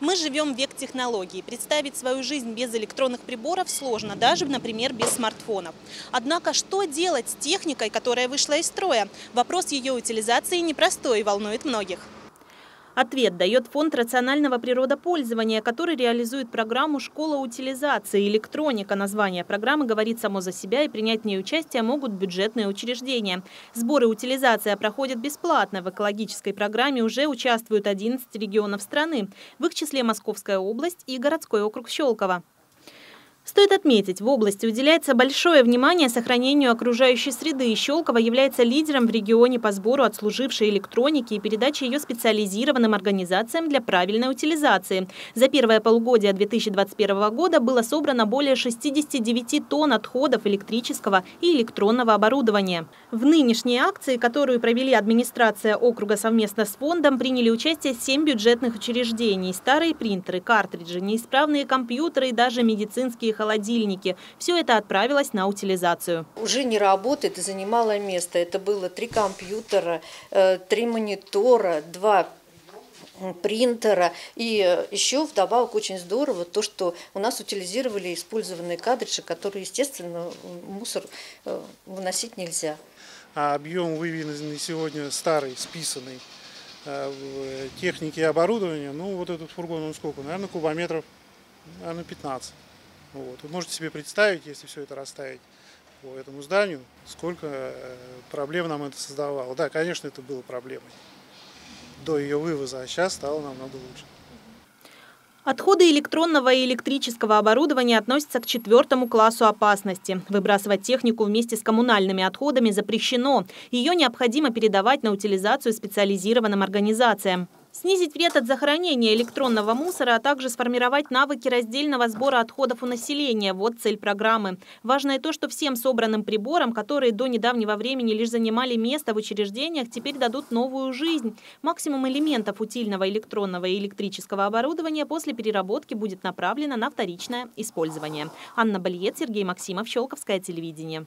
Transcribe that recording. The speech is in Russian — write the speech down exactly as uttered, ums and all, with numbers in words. Мы живем в век технологий. Представить свою жизнь без электронных приборов сложно, даже, например, без смартфонов. Однако, что делать с техникой, которая вышла из строя? Вопрос ее утилизации непростой и волнует многих. Ответ дает Фонд рационального природопользования, который реализует программу «Школа утилизации. Электроника». Название программы говорит само за себя, и принять в ней участие могут бюджетные учреждения. Сборы утилизация проходят бесплатно. В экологической программе уже участвуют одиннадцать регионов страны, в их числе Московская область и городской округ Щелково. Стоит отметить, в области уделяется большое внимание сохранению окружающей среды. Щелково является лидером в регионе по сбору отслужившей электроники и передаче ее специализированным организациям для правильной утилизации. За первое полугодие две тысячи двадцать первого года было собрано более шестидесяти девяти тонн отходов электрического и электронного оборудования. В нынешней акции, которую провели администрация округа совместно с фондом, приняли участие семь бюджетных учреждений. Старые принтеры, картриджи, неисправные компьютеры и даже медицинские холодильники. Все это отправилось на утилизацию. Уже не работает и занимало место. Это было три компьютера, три монитора, два принтера. И еще вдобавок очень здорово то, что у нас утилизировали использованные картриджи, которые, естественно, мусор выносить нельзя. А объем выведенный сегодня старый, списанный техники и оборудования, ну вот этот фургон, он сколько? Наверное, кубометров, наверное, пятнадцать. Вот. Вы можете себе представить, если все это расставить по этому зданию, сколько проблем нам это создавало. Да, конечно, это было проблемой до ее вывоза, а сейчас стало намного лучше. Отходы электронного и электрического оборудования относятся к четвертому классу опасности. Выбрасывать технику вместе с коммунальными отходами запрещено. Ее необходимо передавать на утилизацию специализированным организациям. Снизить вред от захоронения электронного мусора, а также сформировать навыки раздельного сбора отходов у населения – вот цель программы. Важно и то, что всем собранным приборам, которые до недавнего времени лишь занимали место в учреждениях, теперь дадут новую жизнь. Максимум элементов утильного электронного и электрического оборудования после переработки будет направлено на вторичное использование. Анна Балиет, Сергей Максимов, Щелковское телевидение.